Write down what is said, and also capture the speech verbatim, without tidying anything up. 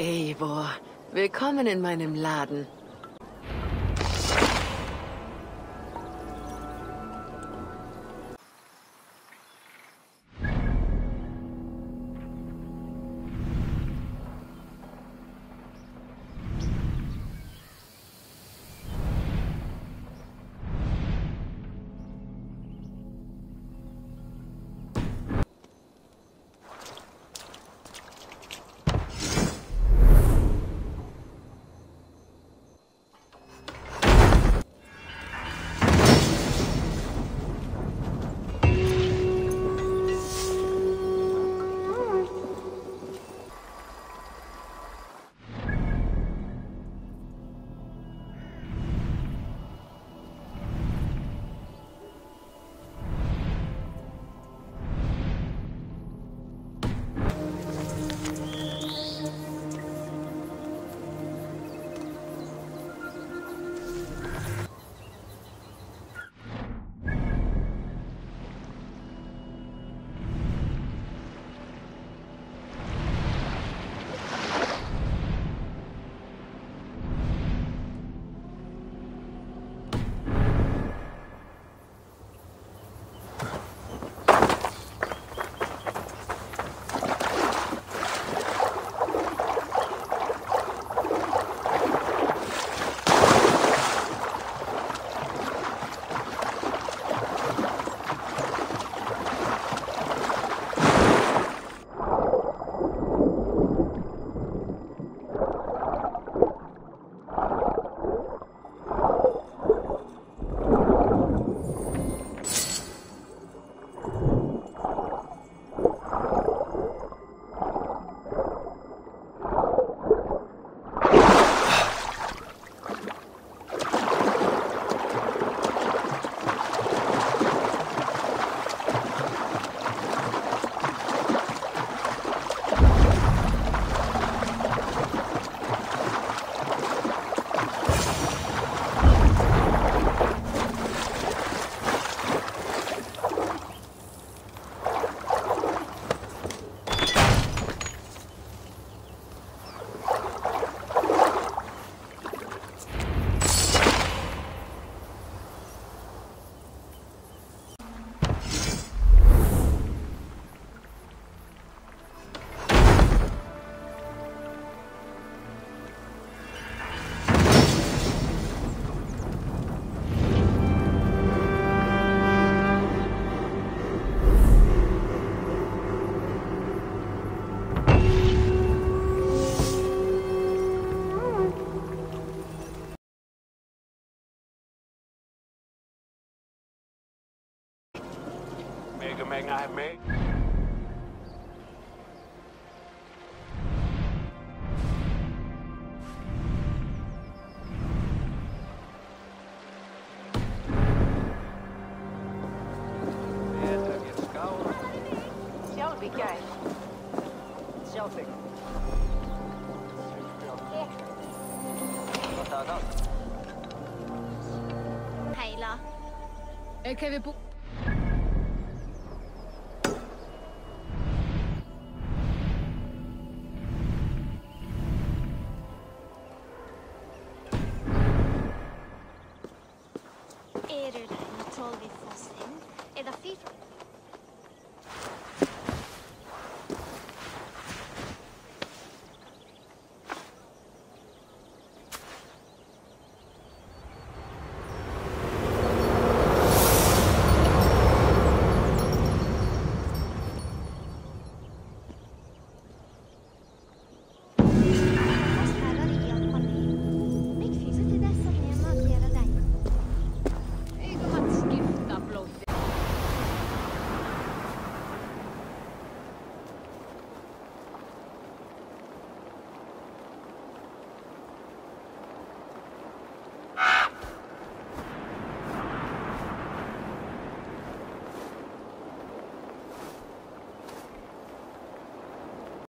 Eivor, willkommen in meinem Laden. Mega I made. Hey, la. Okay, we